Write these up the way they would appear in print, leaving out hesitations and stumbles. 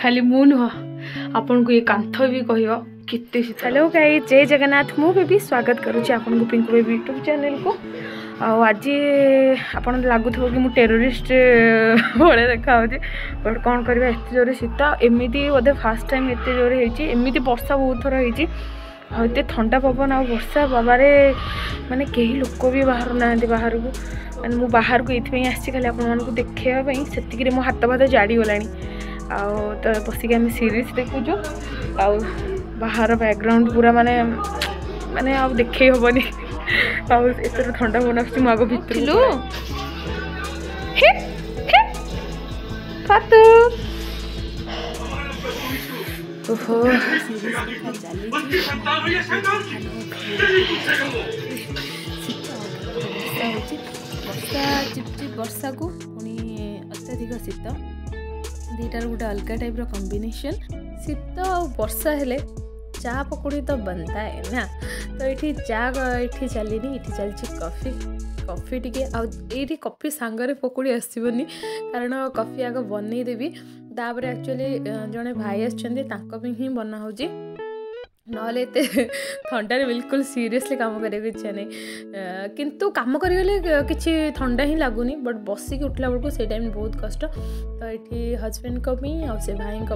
खाली मु नुह आपण को ये कांथ भी कह कितने। हेलो गाइस, जय जगन्नाथ। मो बेबी स्वागत करुँच आपन को पिंकू बेबी यूट्यूब चैनल को। आज आपन लगुथ कि मुझे टेरोरिस्ट भाई देखाऊँ बट कौन करवा एत जोरे शीत एमती बोधे फास्ट टाइम एत जोरे होमती वर्षा बहुत थर होती आते थंडा पवन आ वर्षा बाबारे माने कई लोक भी बाहर ना बाहर को मैंने मु बाहर को ये आसी खाली आपको देखापी से मो हाथ भात जाड़ीगला बसिक आम सीरीज देखुचु आ बाहर बैकग्राउंड पूरा माने माने आ देखे हेनी आर ठंडा मन आग भितर फातु ओहो बर्षा चिपचिप बर्षा को पुणी अत्यधिक शीत दीटार गोटे अलग टाइप कॉम्बिनेशन शीत आ वर्षा हेले चा पकोड़ी तो बनता है ना। तो ये चा ये चलनी ये चलती कॉफी कॉफी टी आई कॉफी सांगरे पकोड़ी आसबनी कारण कॉफी आग बनईदेवी तापर एक्चुअली जड़े भाई आसपी हिं बनाऊ नले थंडार बिल्कुल सीरियसली काम करने को इच्छा नहीं किंतु काम करगले कि थंडा ही लगुनी बट बसिक उठला बेलू से टाइम बहुत कष्ट। तो ये हजबैंड से भाई निहूँ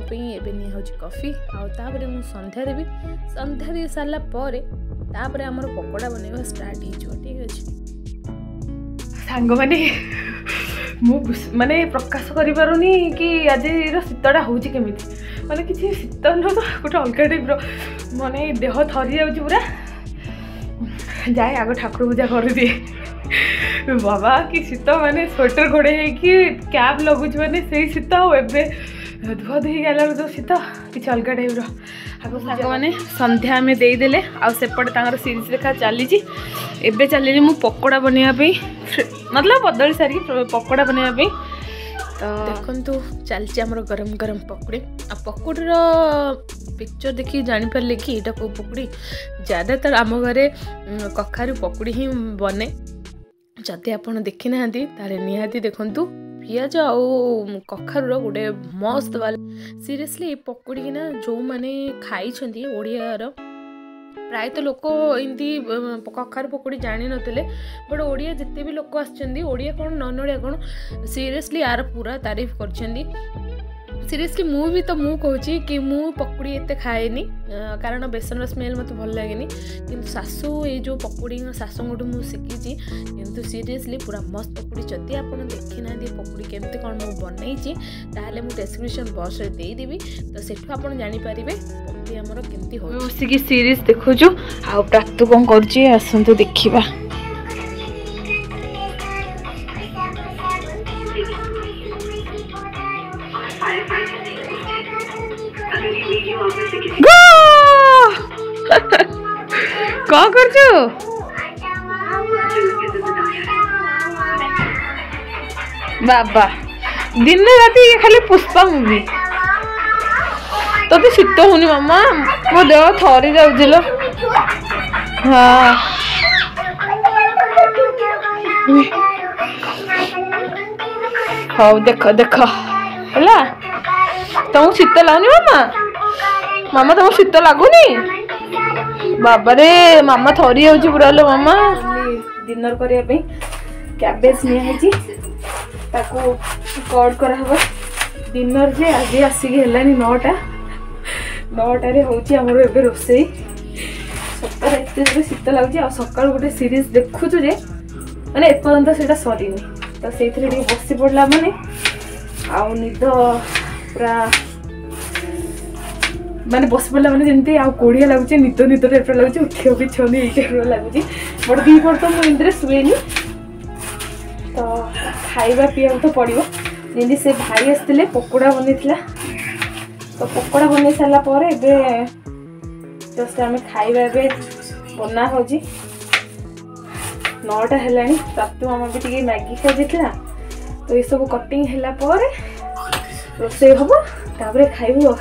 कॉफी आउे मुझे संध्या देवी संध्या दे सारापर आम पकोड़ा बनवा स्टार्ट हो ठीक अच्छे सांग माने प्रकाश करूनी कि आज शीतटा होमि माने किसी शीत न गोटे अलग टाइप माने देह थरी जाऊँ पूरा जाए आग ठाकुर पूजा कर दिए बाबा कि शीत माने स्वेटर घोड़े कि कैप लगुच माने से शीत आए धुआ धुई गला जो शीत किसी अलग टाइप आग साग मैंने संध्या आम देदेले आउपटे तर सीरीज देखा चली एबे चल मु पकोड़ा बनवाई मतलब बदल सारी पकोड़ा बनवाई। तो देखु चलती आमर गरम गरम पकोड़ी आ पकोड़ीर पिक्चर देखिए जापर कि यहाँ को पकोड़ी ज्यादातर आम घरे कखारू पकोड़ी ही बने जदि आप देखी ना ताले निहाती देखु पिज आ कखारूर गोटे मस्त वाला सीरियसली पकोड़ी की ना जो मैंने खाई ओडियार प्रायत लोक एमती कखार पकोड़ी जाणी नथिले बट ओडिया जिते भी लोक आडिया कौन नन ओडिया कौन सीरियसली यार पूरा तारीफ कर सीरियसली मु भी तो मुँह कहूँ कि मु पकोड़ी एत खाएनि कारण बेसन स्मेल मत भल लगे कि सासू ये जो पकोड़ी सासूंठ मुझे शिखी किंतु सीरियसली पूरा मस्त पकोड़ी जदि आप देखी ना पकोड़ी केमती कौन मुझे बनई ताल डेस्क्रिप्शन बॉक्स में देदेवि तो सेठ आप जापर पकोड़ी आमर केमती हो बसिकी सीरीज देखुचु आ प्रातु कौन कर देखा क्या करचो बाबा दिन रात ये खाली पुष्पा मूवी तब शीत होनी मामा मो देह थरी जाऊल हाँ हाउ देख देख है तुम शीत लगुनि मामा मामा तुम शीत लगुनि बाबारे मामा थरी जाऊँ पूरा लो मामा डिनर करने कैबेज निजी कट कर डिनर जे आज आसिक नौटा नौटारे होमर ए रोसे सकाल एत शीत लगुच आ सका गोटे सीरीज देखुचु जे मैंने एपर्यंत से सरी तो से बसी पड़ा मैंने आद पूरा मैंने बस पड़ा मैंने जमी कोड़िया लगुच निद निद टाइप लगुच उठे उठे ये टाइप लगुच बट दी पड़ तो मुझे इंद्रे शुएनि तो खावा पीवा तो पड़ो जमी से भाई आसते पकोड़ा बनईला तो पकोड़ा बन सारापर ए जस्ट आम खावा बना हो नौटा है तत्तु मामा भी टे मैगी खाई तो ये सब कटिंग है रोसे हम तापर खाइबू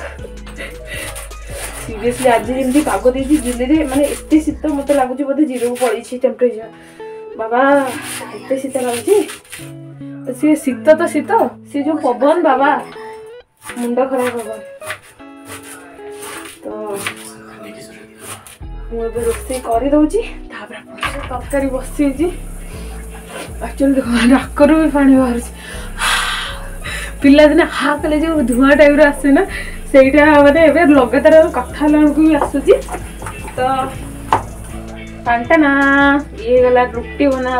सीरियसली आज जमी पाग दे जिले माने एत शीत मत लगुच बोधे जीरो को पड़ी टेम्परेचर बाबा एत शीत लगुच सी शीत तो शीत सी जो पवन बाबा मुंड खराब हम तो मुझे रोसे करदे तरकारी बस एक्चुअली देख नाकर भी पा बाहर पिला दिन हाँ कले जो धुआं टाइप आसे ना से मानते लगातार कथा भी आसूँ तो पांटा ना ये गला रुटी बना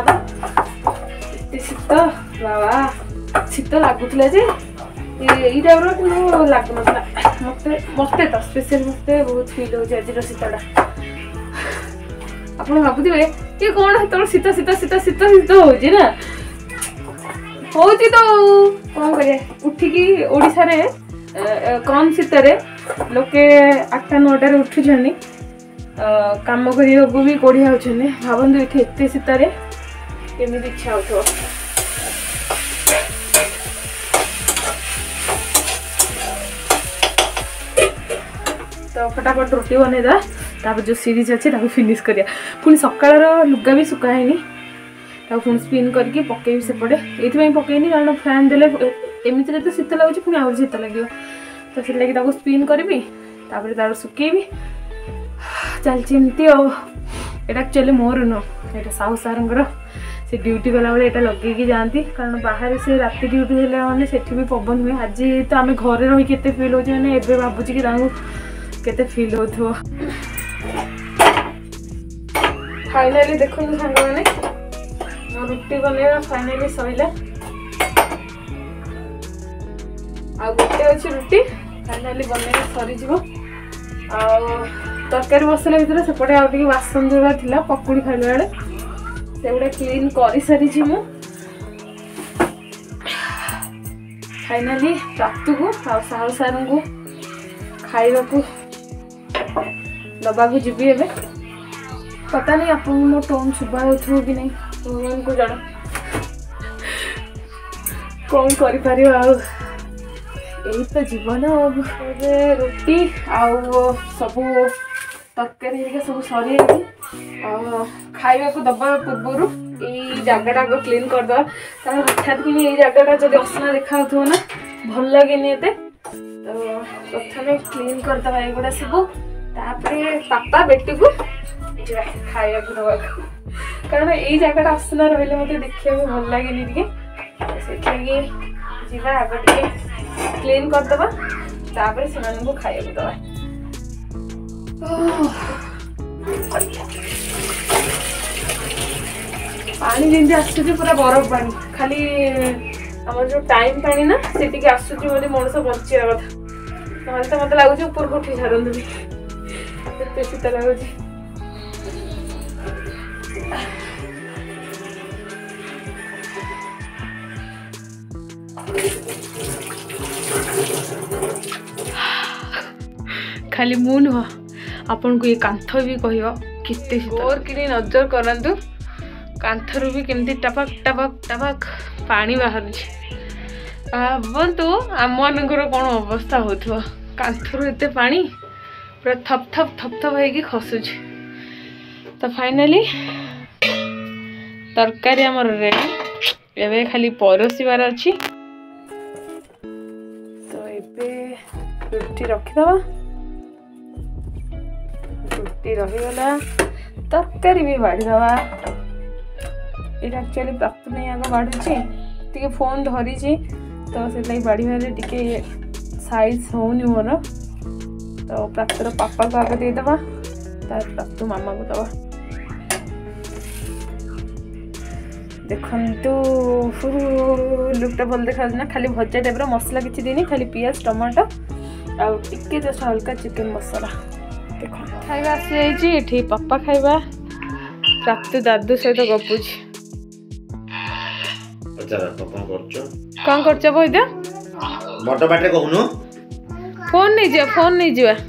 ये शीत बाबा शीत लगुला जे ये टाइप लगुन मत मत तो स्पेशल मत बहुत फिल हो शीतटा आप भावुए ये कौन से शीत शीत शीत शीत शीत होना हो कौन कर उठिकी ओडिशा रे कम शीत लोके आठटा नौटे उठुन काम करने भी कोढ़िया होने भावतु ये एत शीतर केमी इच्छा हो तो फटाफट रोटी बनईदा तापर जो सीरीज अच्छे फिनिश करिया पुणी सकाल लुगा भी सुखाएनी पुणी स्पिन करके पकईबी सेपटे ये पकईनी कारण फैन देले एमती तो शीत लगुच पुणी आहरी शीत लगे तो से लगे स्पिन करी तार सुखेबी चलती एमती एक्चुअली मोर नुह ये साहू सार से ड्यूटी गला बेल ये लगे जाती कारण बाहर से राति ड्यूटी मैंने से पवन हुए आज तो आम घर रही फिल हो मैंने एवं भावुँ कि केते फिल हो फाइनाली देखो सांग मैंने रुटी बनवा फाइनाली सरला आ गोटे अच्छे रुटी फाइनाली बनवा सरीज तरकारी बसला भितर सेपटे आउ टिके बासन जोरा थिला पकोड़ी खाइला बेले सेगुड़ा क्लीन कर सारी मु फाइनाली रात को साहू सार को खाइबा को दबा को जी एवं पता नहीं आप मो टोन शुभा हो कि नहीं भगवान को जान कौन कर यही तो जीवन अब रोटी आबू तरकारी सब सरी खाइबा को दबा पूर्वर ये जगटा आगे क्लीन करदे हठात कि ये जगटा जब असना देखा ना भल लगे एत तो प्रथम क्लीन करदे ये सब तापर पापा बेटी को खाइबा को दवा कारण ये जगटा असना रही मतलब देखा भल लगे टे जीवा आगे टे क्लीन करदे तापर से खाइबा दवा पानी जमी आसूँ पूरा बरफ पानी खाली आम जो टाइम पानी ना से आसूँ मतलब मनुष्य बचार कथा ना तो मत लगुच उपरको उठी छाड़ी एत शीत लगुच खाली मु नुह आपन को ये कांथ भी कहियो किते जोर कि नजर करंतु कांथरू भी केमती टपक टपक टपक पानी बाहर भावतु आम मन कौन अवस्था होथवा कांथरू एते पानी पूरा थप थप होगी खसुच तो फाइनाली तरकारी हमर रेडी एवे खाली परोसिवार अच्छी तो एबे रुटी रखिदवा रुटी रहीगला तरकारी भी बाढ़ीदवा ये एक्चुअली प्राप्त नहीं आगे बाढ़ुचे टे फोन धरी तो से बाढ़े टे सैज होनी मोर तो प्राप्तर पापा को आगे देदवा तार प्राप्त मामा को दवा देखु लुकटा भल देखा ना खाली भजा टाइप मसला किसी देनी खाली पियाज टमाटो आगे जस्ट हल्का चिकेन मसाला देख खाइबा आसी ये पापा खाइबा प्राप्ति दादू सहित गपुच कौन कर भैद फोन नहीं जावा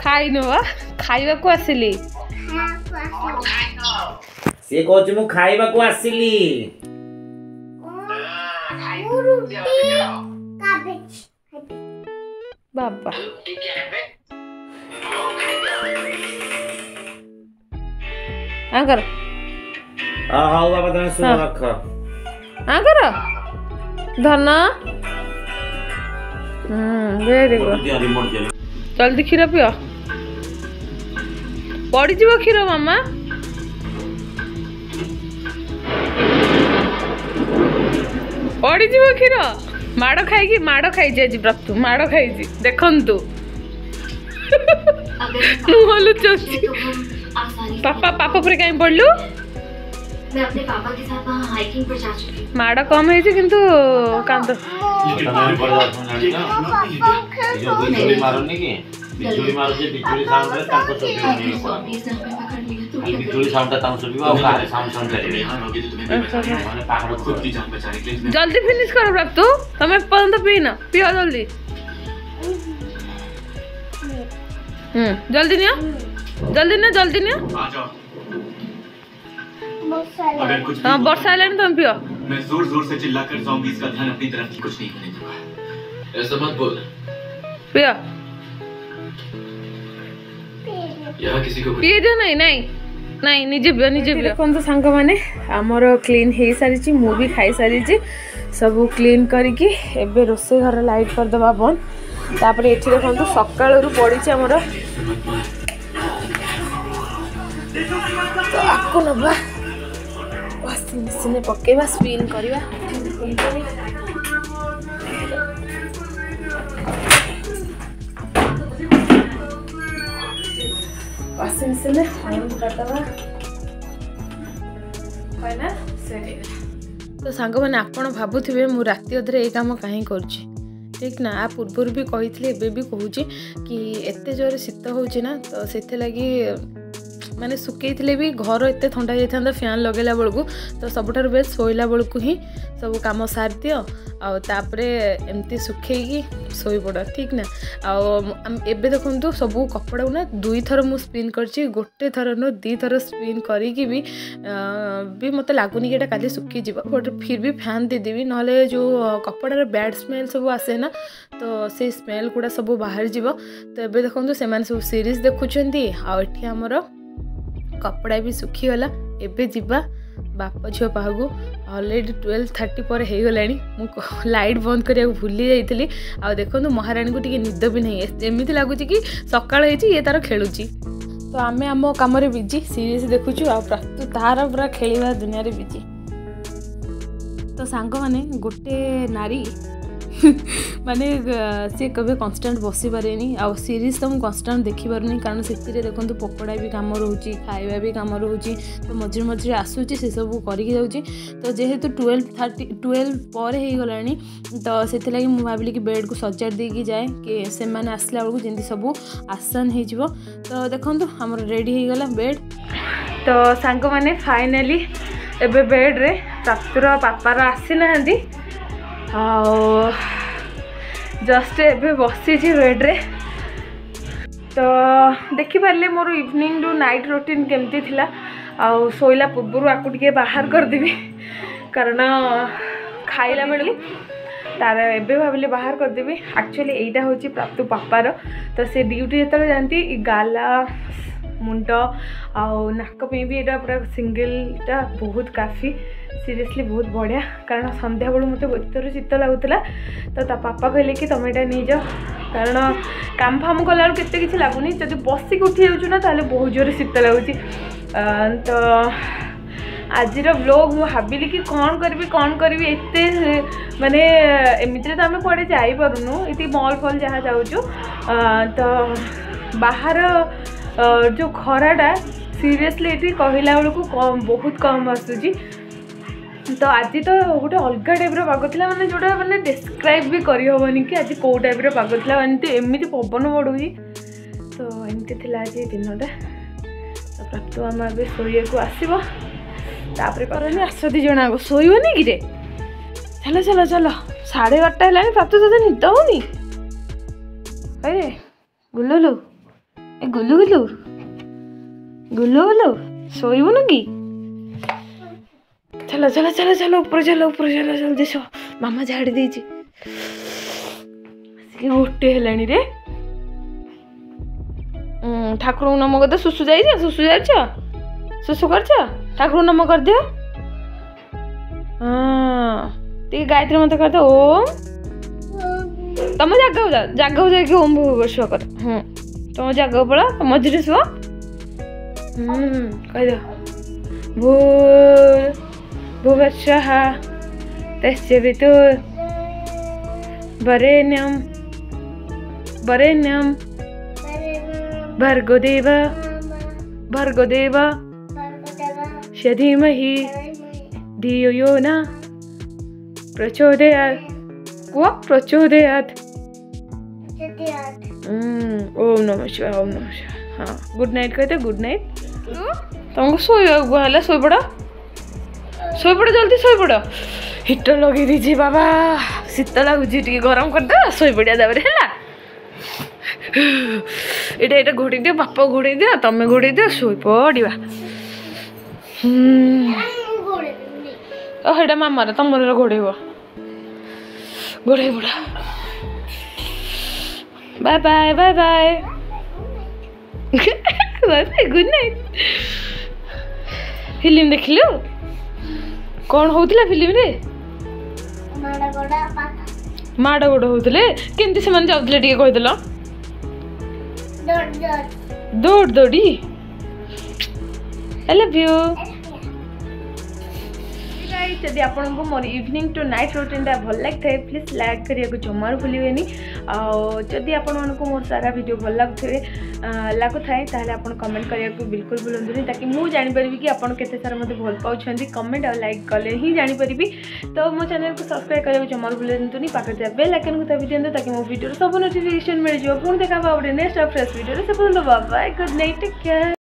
खाई नवा खाइबा को आसिली से को जमु खाइबा को आसिली रुटी काबे बाबा रुटी काबे आकर आ हाउला बदन सुन रखा आकर धरना वेरी गुड जल्दी खीर पियो पड़ी जीव खीर मामा पड़ी जीव खीर माड़ खाई आज व्रतु माड़ खाई देखु पापा पापा पर कहीं पड़लू मैं अपने पापा के साथ वहाँ हाइकिंग पर जा चुकी हूँ। माड़ा कम है जी किंतु कांदो जल्दी फिनिश करो अब तू तुम्हें पंद पीना पियो जल्दी जल्दी नियो जल्दी नियो बरसा तुम पियो मैं जोर जोर से चिल्लाकर इसका ध्यान अपनी तरफ कुछ नहीं करने दूंगा ऐसा मत बोल पियो यहाँ किसी को ये जो नहीं नहीं नहीं निजे पियो निजे पियो कौन तो सांग माने आमर क्लीन हो सारी मु भी खाई सारी सब क्लीन करके एबे रोसे घर लाइट कर दबा बन तापर एठी देखो तो सकाळरू पड़ी छ हमर आपको नबा पकेवा स्पिन करवा वाशिंग मशीन में आयरन करदवा कहना सही तो सांग माने आपण भाबुथिबे मु राती अधरे ए काम काहे करछि ठीक ना आ पूर्वर भी कहितले एबे भी कहूछि कि एते जोर शीत होछि ना तो सेथे लागि मैंने सुखले भी घर एत थंडा जाता फैन लगेला बेलू तो सब बेस शोला बेलू ही सब कम सार दि आपर एमती सुखी शोपड़ ठीक ना आबे देखु सब कपड़ा ना दुई थर मु स्पिन कर गोटे थर नु दी थर स्पिन करी भी मत लगुनि कि का सुखीज बट फिर भी फैन देदेवी ना जो कपड़ार बैड स्मेल सब आसे ना तो से स्मेल गुड़ा सब बाहर जीव तो ये देखो से सब सीरीज देखुं आठ आमर कपड़ा भी सुखीगला एबे जीवा बाप झील पाकू अलरेडी 12:30 पर हो गला लाइट बंद करा भूली जाइली आ देखो महाराणी को टी निद भी नहीं एमती लगुच कि सका ये तार खेलु तो आम आम कम बिजी सीरीज देखु आतु तार पूरा खेलवा दुनिया बिजी तो सांग माने गोटे नारी माने सी कभी कन्स्टाट बस पारे आ सीरीज तो मुझे कन्स्टाट देखिपारे कारण से देखो तो पकोड़ा भी कम रोचे खाଇବା भी कम रोचे तो मझे मझे आसूसी से सब करके जाऊँगी तो जेहेतु 12:30 पर हो गला तो से लगी मुझे भाविली कि बेड को सजा देकी जाए कि से आसला बेलू जमी सब आसान हो तो देखो आम रेडी हो गला बेड तो सांग माने फाइनाली एबे बेड रे प्राप्तर पापार आसी ना जस्ट एबे बसी बेड्रे तो देखिपारे मोर इवनिंग रू नाइट रूटीन केमती थिला आउ सोइला पूर्व आपको टे बाहर करदेवी कारण खाइला बेली तार एबे भाविले बाहर करदेवी एक्चुअली एटा होची प्राप्तु पापार तो से ड्यूटी जतले जानती गाला मुंड आउ नाक पे भी एटा पूरा सिंगलटा बहुत काफी सीरियसली बहुत बढ़िया कारण संध्या बेलू मत भर शीत लगुला तो ता पापा कहले कि तुम यहाँ नहीं जाओ कारण काम फाम कला किसी लगुनि जब बसिक उठी जाऊँ ना तो बहुत जोर शीत लगुच तो आज ब्लॉग मुझे भाविली कि कौन करी एत मानने एमती तो आम कड़े जापरूँ ये मल फल जहाँ जाऊँ तो बाहर जो खराटा सीरियसली ये कहला बेलू बहुत कम आसूसी तो आज तो गोटे अलग टाइप्र पाग था मैंने जोटा मैंने डिस्क्राइब भी करहबन कि आज कौ टाइप्र पाग था एमती पवन बढ़ूँ तो एमती थी आज दिनटा तो प्राप्त आम ए शोया को आसपर कहनी आस दिजना को शोबनी कि चलो चलो चलो 12:30 है प्राप्त तो निद होनी अरे गुलुलु ए गुलु गुलु गुलु गुलु शोबन कि चलो चलो चलो चलो ऊपर चलो ऊपर चलो जल्दी सो मामा झाड़ी देजी गोटे हेलाणी रे ठाकुर नम कद सुसु जाइज सुसु जाइज सुसु गर्छ ठाकुर नम गर्दियो त्यो गायत्री मन्त्र गर्दा ओम तम जागौ जागौ जाके ओम बसो कर तम जागौ पड़ा मजरे सो कहि दो भू भुवत्सः तस्य वितुर वरेण्यं वरेण्यं भर्गोदेव भर्गोदेव शधीमहि धियो यो न प्रचोदयात् ओम नमः शिवाय ओम नमः शिवाय। हाँ गुड नाइट कहते गुड नाइट तुमको शोपड़ जल्दी शोपड़ हिटर लगे दीजिए बाबा शीत लगुच गरम करदे शोपड़िया जब ये घोड़े दियो बापा घोड़े दियो तमें घोड़े दियो शोपड़ा हेटा मामार तुम घोड़े घोड़े बुढ़ा bye bye bye bye good night. Film देख लु कौन होता फिल्म रे माड़ गोड़ होते केमती से जाऊे कहीदेल दौड़ दौड़ी आई लव यू। जब आपको मोर इवनिंग टू नाइट रूटीन भल लगी है प्लीज लाइक करने जमार भूलें आदि आपको मोर सारा वीडियो भल लगुए ताहले आप कमेंट करने बिल्कुल भूलु ताकि मुझे जानीपरि कि आप केते सारा मत भल पाँच कमेंट और लाइक कले ही जानीपरि। तो मो चैनल को सब्सक्राइब करने जमार भूलु पाखे बेल आइकन को दबी दिखाते ताकि मो वीडियो सब नोटिफिकेशन मिल जाए। पुणी देखा गोटे नेक्स्ट और फ्रेश वीडियो से गुड नाइट टेक केयर।